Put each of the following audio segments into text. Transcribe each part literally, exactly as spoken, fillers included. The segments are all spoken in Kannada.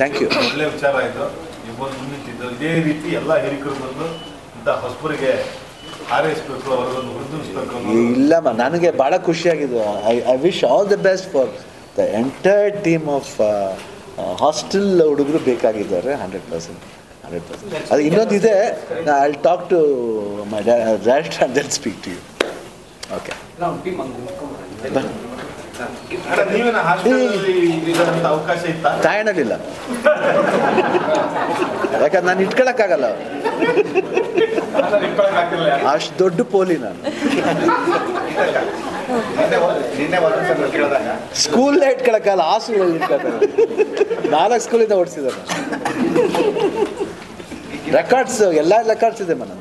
Thank you. ಒಳ್ಳೆಯ ವಿಚಾರ ಇದು. ಇವತ್ತು ನಿಂತಿದ್ದು ಇದೇ ರೀತಿ ಎಲ್ಲ ಹಿರಿಕರು ಬಂದು ಇಂಥ ಹೊಸಬರಿಗೆ ಹಾರೈಸಬೇಕು, ಅವರನ್ನು ಹುರಿದುಂಬಿಸಬೇಕು. ಇಲ್ಲಮ್ಮ, ನನಗೆ ಭಾಳ ಖುಷಿಯಾಗಿದೆ. I I wish all the best for the entire team of Hostel Hudugaru Bekagiddare. Hundred percent hundred percent ಅದು ಇನ್ನೊಂದಿದೆ. I talk to my director and then speak to you. Okay, ತಾಯಣಲಿಲ್ಲ ಯಾಕಂದ್ರೆ ನಾನು ಇಟ್ಕೊಳಕ್ಕಾಗಲ್ಲ, ಅಷ್ಟು ದೊಡ್ಡ ಪೋಲಿ ನಾನು. ಸ್ಕೂಲ್ ಇಟ್ಕೊಳಕ್ಕಾಗಲ್ಲ, ಆ ಸ್ಕೂಲ್ ಇಟ್ಕೊಳಕ್ಕಾಗಲ್ಲ. ನಾಲ್ಕು ಸ್ಕೂಲಿಂದ ಓಡಿಸಿದಾರೆ, ರೆಕಾರ್ಡ್ಸ್ ಎಲ್ಲ ರೆಕಾರ್ಡ್ಸ್ ಇದೆ madam.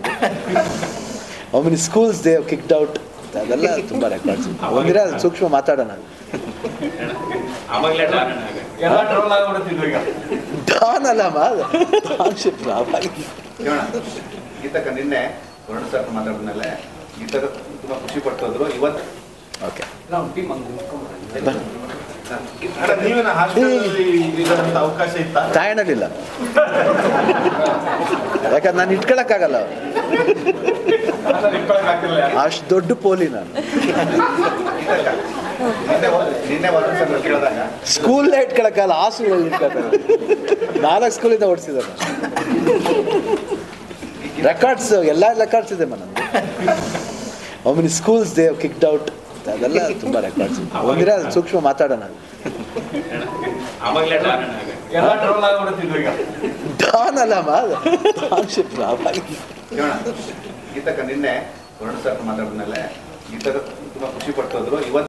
How many schools they have kicked out, ಅದೆಲ್ಲ ತುಂಬ ರೆಕಾರ್ಡ್ಸ್. ಒಂದಿನ ಸೂಕ್ಷ್ಮ ಮಾತಾಡೋಣ. ಡಾನ್ ಅಲ್ಲಮ್ಮ, ಗೀತಕ್ಕ ನಿನ್ನೆ ವರ್ಣ ಸರ್ ಮಾತಾಡಿದ್ಮೇಲೆ ಗೀತಕ್ಕ ತುಂಬ ಖುಷಿ ಪಡ್ತಿದ್ರು. ಇವತ್ತು ಓಕೆ, ತಾಯಣಲಿಲ್ಲ ಯಾಕಂದ್ರೆ ನಾನು ಇಟ್ಕೊಳಕ್ಕಾಗಲ್ಲ, ಅಷ್ಟು ದೊಡ್ಡ ಪೋಲಿ ನಾನು. ಸ್ಕೂಲ್ ಇಟ್ಕೊಳಕ್ಕಾಗಲ್ಲ, ಆ ಸ್ಕೂಲ್ ಇಟ್ಕೊಳ್ತಾರೆ, ನಾಲ್ಕು ಸ್ಕೂಲಿಂದ ಓಡಿಸಿದಾರೆ, ರೆಕಾರ್ಡ್ಸ್ ಎಲ್ಲ ರೆಕಾರ್ಡ್ಸ್ ಇದೆ madam. How many schools they have kicked out, ಅದೆಲ್ಲ ತುಂಬ ರೆಕಾರ್ಡ್ಸ್. ಒಂದಿನ ಸೂಕ್ಷ್ಮ ಮಾತಾಡೋಣ. ಡಾನ್ ಅಲ್ಲಮ್ಮ, ಗೀತಕ್ಕ ನಿನ್ನೆ ವರ್ಣ ಸರ್ ಮಾತಾಡಿದ್ಮೇಲೆ ಗೀತಕ್ಕ ತುಂಬ ಖುಷಿ ಪಡ್ತಿದ್ರು. ಇವತ್ತು